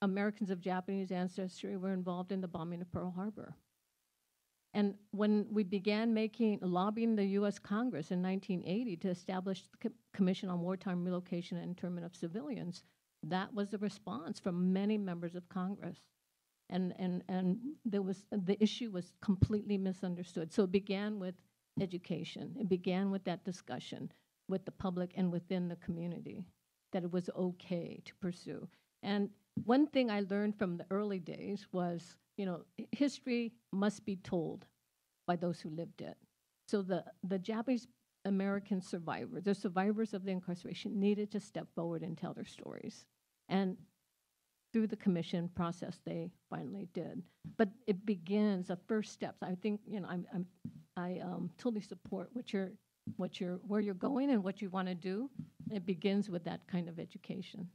Americans of Japanese ancestry were involved in the bombing of Pearl Harbor. And when we began making, lobbying the U S Congress in nineteen eighty to establish the Commission on Wartime Relocation and Internment of Civilians, that was the response from many members of Congress. And, and, and there was, the issue was completely misunderstood. So it began with education. It began with that discussion with the public and within the community, that it was okay to pursue. And one thing I learned from the early days was, you know, history must be told by those who lived it. So the, the Japanese American survivors, the survivors of the incarceration, needed to step forward and tell their stories. And through the commission process, they finally did. But it begins, the first steps. I think, you know, I'm, I'm, I um, totally support what you're, what you're, where you're going and what you want to do. It begins with that kind of education.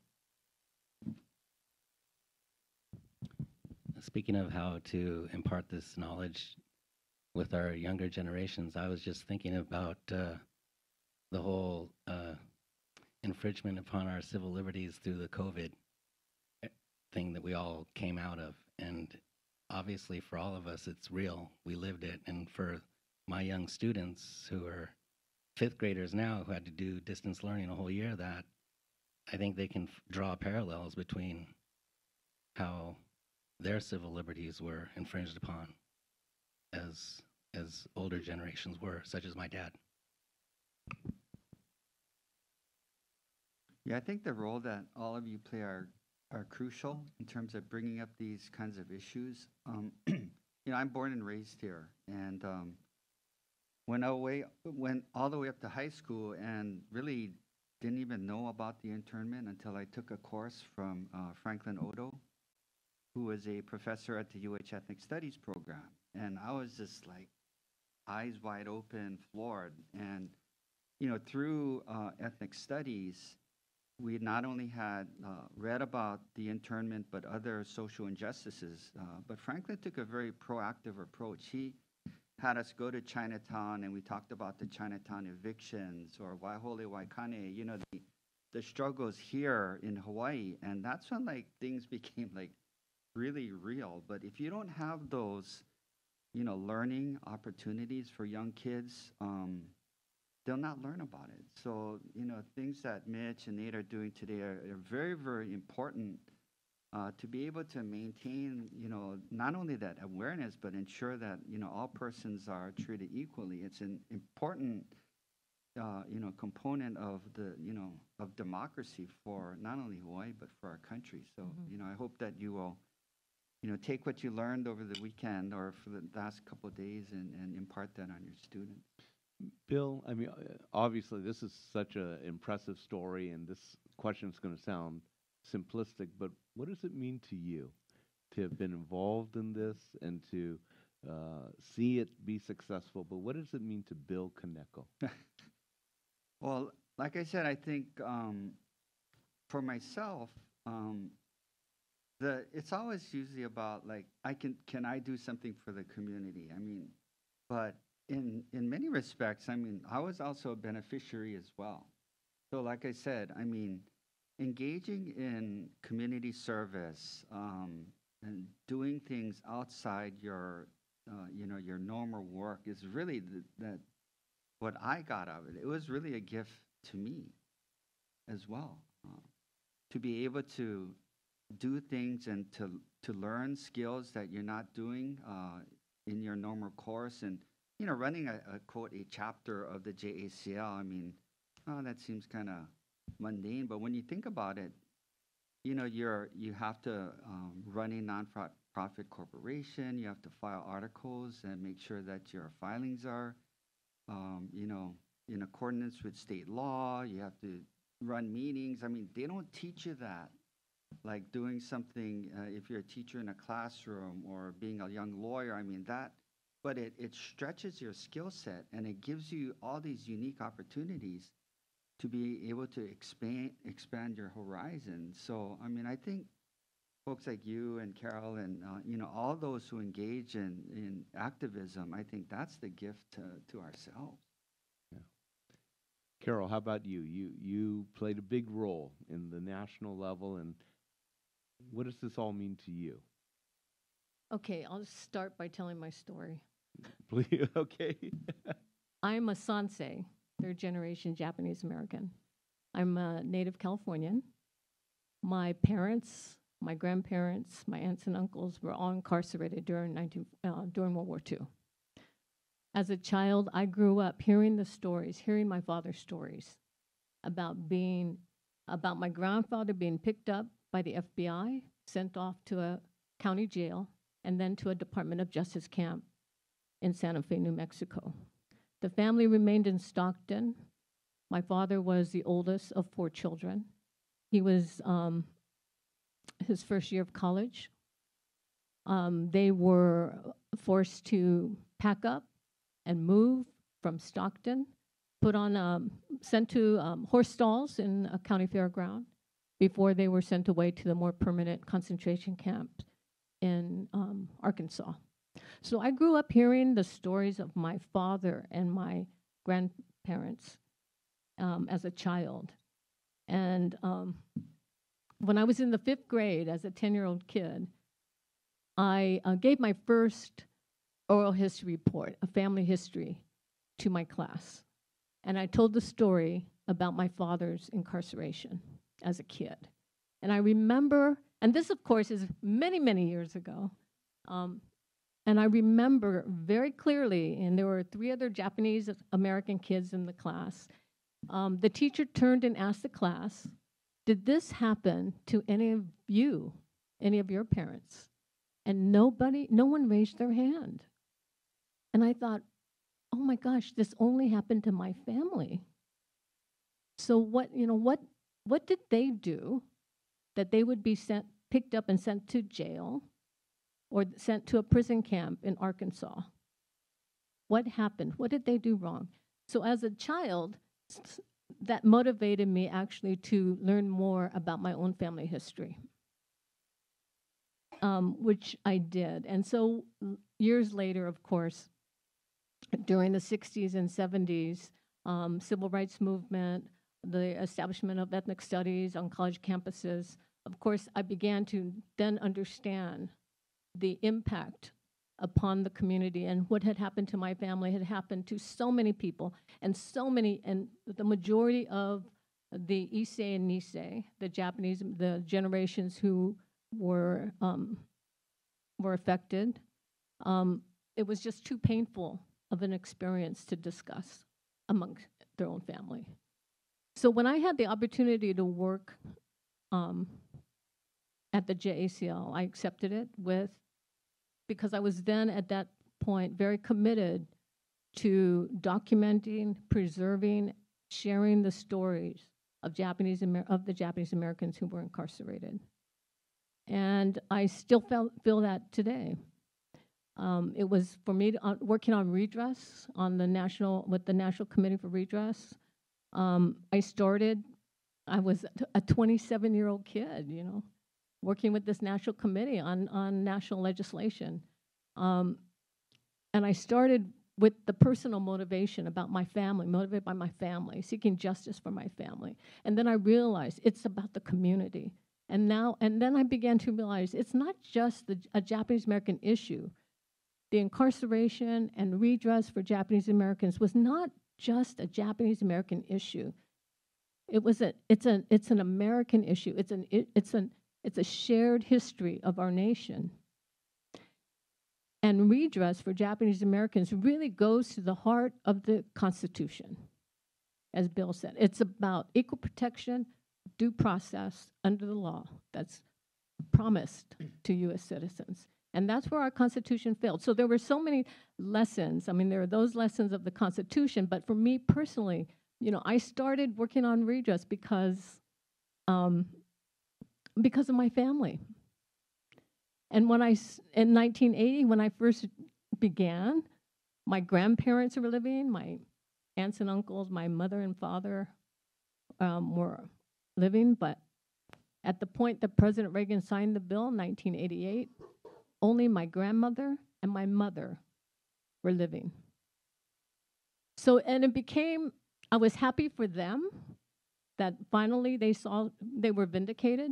Speaking of how to impart this knowledge with our younger generations, I was just thinking about uh, the whole uh, infringement upon our civil liberties through the COVID thing that we all came out of. And obviously for all of us, it's real. We lived it. And for my young students who are fifth graders now who had to do distance learning a whole year, that I think they can f draw parallels between how their civil liberties were infringed upon as as older generations were, such as my dad. Yeah, I think the role that all of you play are, are crucial in terms of bringing up these kinds of issues. Um, you know, I'm born and raised here, and um, went, away, went all the way up to high school and really didn't even know about the internment until I took a course from uh, Franklin Odo, who was a professor at the U H Ethnic Studies program. And I was just like, eyes wide open, floored. And you know, through uh, ethnic studies, we not only had uh, read about the internment, but other social injustices. Uh, but Franklin took a very proactive approach. He had us go to Chinatown, and we talked about the Chinatown evictions, or Waialae, Waikane, you know, the, the struggles here in Hawaii. And that's when like things became like, really real. But if you don't have those, you know, learning opportunities for young kids, um, they'll not learn about it. So, you know, things that Mitch and Nate are doing today are, are very, very important uh, to be able to maintain, you know, not only that awareness, but ensure that, you know, all persons are treated equally. It's an important, uh, you know, component of the, you know, of democracy for not only Hawaii, but for our country. So, mm-hmm. you know, I hope that you will, you know, take what you learned over the weekend or for the last couple of days and, and impart that on your students. Bill, I mean, obviously this is such an impressive story, and this question is going to sound simplistic, but what does it mean to you to have been involved in this and to uh, see it be successful? But what does it mean to Bill Kaneko? Well, like I said, I think um, for myself, um, The, it's always usually about like, I can, can I do something for the community? I mean, but in, in many respects, I mean, I was also a beneficiary as well. So like I said, I mean, engaging in community service um, and doing things outside your, uh, you know, your normal work is really the, that what I got out of it. It was really a gift to me as well, uh, to be able to do things and to to learn skills that you're not doing uh, in your normal course, and you know, running a, a quote a chapter of the J A C L. I mean, oh, that seems kind of mundane, but when you think about it, you know, you're you have to um, run a non-profit corporation. You have to file articles and make sure that your filings are, um, you know, in accordance with state law. You have to run meetings. I mean, they don't teach you that. Like doing something, uh, if you're a teacher in a classroom or being a young lawyer, I mean that, but it, it stretches your skill set and it gives you all these unique opportunities to be able to expand, expand your horizon. So, I mean, I think folks like you and Carol and uh, you know, all those who engage in, in activism, I think that's the gift to, to ourselves. Yeah. Carol, how about you? You you played a big role in the national level, and what does this all mean to you? Okay, I'll start by telling my story. Please, okay. I'm a Sansei, third generation Japanese American. I'm a native Californian. My parents, my grandparents, my aunts and uncles were all incarcerated during nineteen, uh, during World War Two. As a child, I grew up hearing the stories, hearing my father's stories about being, about my grandfather being picked up by the F B I, sent off to a county jail, and then to a Department of Justice camp in Santa Fe, New Mexico. The family remained in Stockton. My father was the oldest of four children. He was um, his first year of college. Um, they were forced to pack up and move from Stockton, put on, um, sent to um, horse stalls in a county fairground before they were sent away to the more permanent concentration camp in um, Arkansas. So I grew up hearing the stories of my father and my grandparents um, as a child. And um, when I was in the fifth grade as a ten-year-old kid, I uh, gave my first oral history report, a family history, to my class. And I told the story about my father's incarceration as a kid. And I remember, and this, of course, is many, many years ago, um, and I remember very clearly, and there were three other Japanese American kids in the class, um, the teacher turned and asked the class, did this happen to any of you, any of your parents? And nobody, no one raised their hand. And I thought, oh my gosh, this only happened to my family. So what, you know, what, what did they do that they would be sent, picked up and sent to jail or sent to a prison camp in Arkansas? What happened? What did they do wrong? So as a child, that motivated me actually to learn more about my own family history, um, which I did. And so years later, of course, during the sixties and seventies, um, civil rights movement, the establishment of ethnic studies on college campuses, of course, I began to then understand the impact upon the community, and what had happened to my family had happened to so many people, and so many, and the majority of the Issei and Nisei, the Japanese, the generations who were um, were affected. Um, it was just too painful of an experience to discuss among their own family. So when I had the opportunity to work um, at the J A C L, I accepted it with, because I was then at that point very committed to documenting, preserving, sharing the stories of Japanese Amer of the Japanese Americans who were incarcerated, and I still felt, feel that today. Um, it was for me to, uh, working on redress on the national with the National Committee for Redress. Um, I started. I was a twenty-seven-year-old kid, you know, working with this national committee on, on national legislation. Um, and I started with the personal motivation about my family, motivated by my family, seeking justice for my family. And then I realized it's about the community. And now, and then I began to realize it's not just the, a Japanese American issue. The incarceration and redress for Japanese Americans was not just a Japanese American issue. It was a, it's an, it's an American issue. It's an, it, it's an, It's a shared history of our nation. And redress for Japanese Americans really goes to the heart of the Constitution, as Bill said. It's about equal protection, due process under the law that's promised to U S citizens. And that's where our Constitution failed. So there were so many lessons. I mean, there are those lessons of the Constitution, but for me personally, you know, I started working on redress because um, because of my family. And when I, in nineteen eighty, when I first began, my grandparents were living, my aunts and uncles, my mother and father um, were living, but At the point that President Reagan signed the bill in nineteen eighty-eight, only my grandmother and my mother were living. So, and it became, I was happy for them that finally they saw, they were vindicated.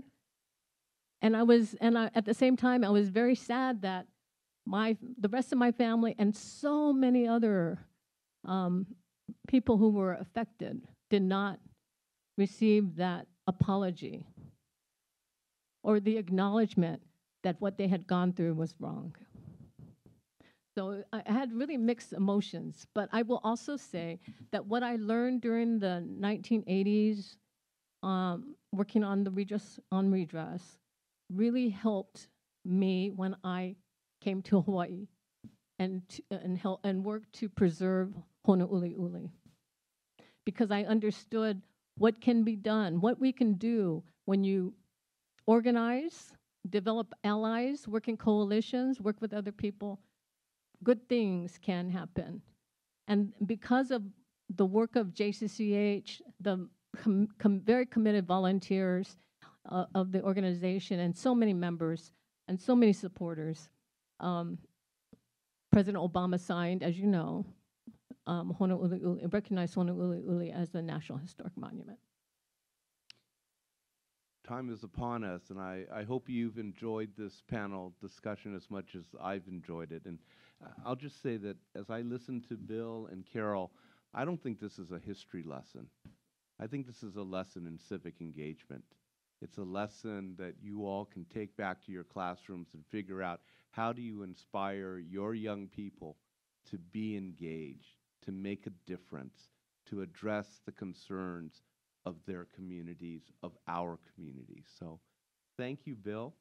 And I was, and I, at the same time, I was very sad that my, the rest of my family and so many other um, people who were affected did not receive that apology or the acknowledgement that what they had gone through was wrong. So I had really mixed emotions, but I will also say that what I learned during the nineteen eighties, um, working on the redress, on redress, really helped me when I came to Hawaii and to, and help and worked to preserve Honouliuli, because I understood what can be done, what we can do when you organize, develop allies, work in coalitions, work with other people. Good things can happen. And because of the work of J C C H, the com com very committed volunteers uh, of the organization, and so many members and so many supporters, um, President Obama signed, as you know, um, Honouliuli, recognized Honouliuli as the National Historic Monument. Time is upon us, and I, I hope you've enjoyed this panel discussion as much as I've enjoyed it. And I'll just say that as I listen to Bill and Carol, I don't think this is a history lesson. I think this is a lesson in civic engagement. It's a lesson that you all can take back to your classrooms and figure out, how do you inspire your young people to be engaged, to make a difference, to address the concerns of their communities, of our communities. So thank you, Bill,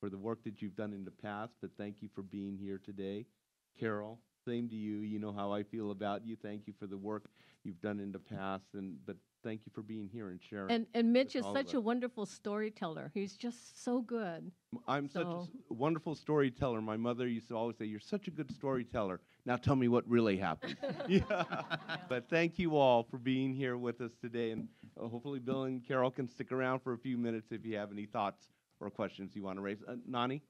for the work that you've done in the past, but thank you for being here today. Carol, same to you. You know how I feel about you. Thank you for the work you've done in the past, and but thank you for being here and sharing. And, and Mitch is such a wonderful storyteller. He's just so good. I'm so. such a wonderful storyteller. My mother used to always say, "You're such a good storyteller. Now tell me what really happened." Yeah. Yeah. But thank you all for being here with us today, and uh, hopefully Bill and Carol can stick around for a few minutes if you have any thoughts or questions you want to raise. Uh, Nani?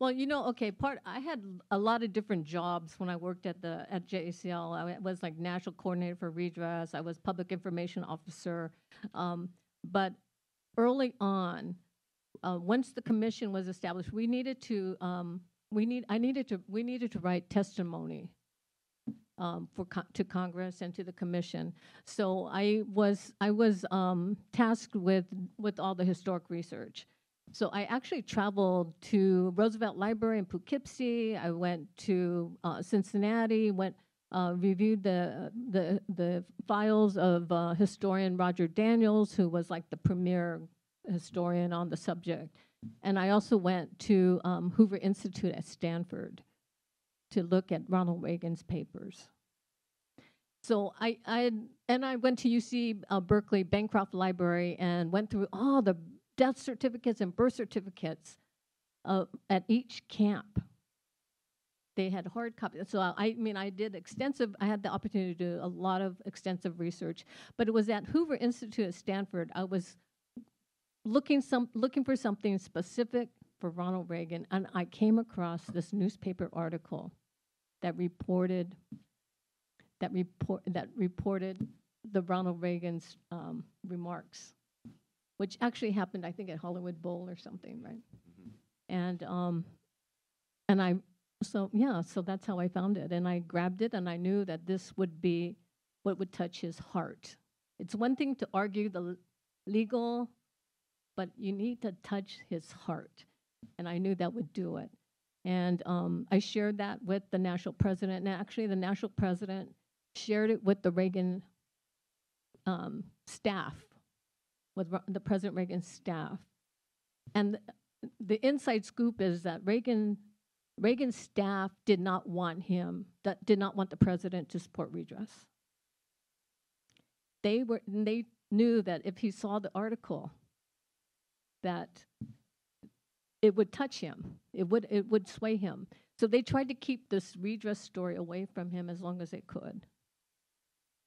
Well, you know, okay, part, I had a lot of different jobs when I worked at the at J A C L. I was like national coordinator for redress. I was public information officer. Um, but early on, uh, once the commission was established, we needed to um, we need I needed to we needed to write testimony um, for co to Congress and to the commission. So I was I was um, tasked with with all the historic research. So I actually traveled to Roosevelt Library in Poughkeepsie. I went to uh, Cincinnati, went uh, reviewed the, the, the files of uh, historian Roger Daniels, who was like the premier historian on the subject. And I also went to um, Hoover Institute at Stanford to look at Ronald Reagan's papers. So I, I and I went to U C uh, Berkeley Bancroft Library and went through all the death certificates and birth certificates uh, at each camp. They had hard copies. So I, I mean, I did extensive, I had the opportunity to do a lot of extensive research, but it was at Hoover Institute at Stanford. I was looking, some, looking for something specific for Ronald Reagan, and I came across this newspaper article that reported, that report, that reported the Ronald Reagan's um, remarks, which actually happened, I think, at Hollywood Bowl or something, right? Mm-hmm. And um, and I, so yeah, so that's how I found it. And I grabbed it, and I knew that this would be what would touch his heart. It's one thing to argue the legal, but you need to touch his heart. And I knew that would do it. And um, I shared that with the national president, and actually the national president shared it with the Reagan um, staff, with the President Reagan's staff. And th the inside scoop is that Reagan, Reagan's staff did not want him, that did not want the president to support redress. They were, they knew that if he saw the article, that it would touch him, it would, it would sway him. So they tried to keep this redress story away from him as long as they could.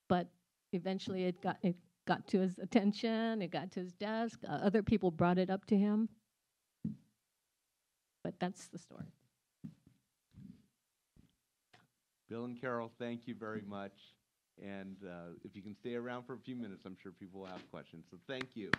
But eventually it got, it got to his attention, it got to his desk, uh, other people brought it up to him. But that's the story. Bill and Carol, thank you very much. And uh, if you can stay around for a few minutes, I'm sure people will have questions. So thank you.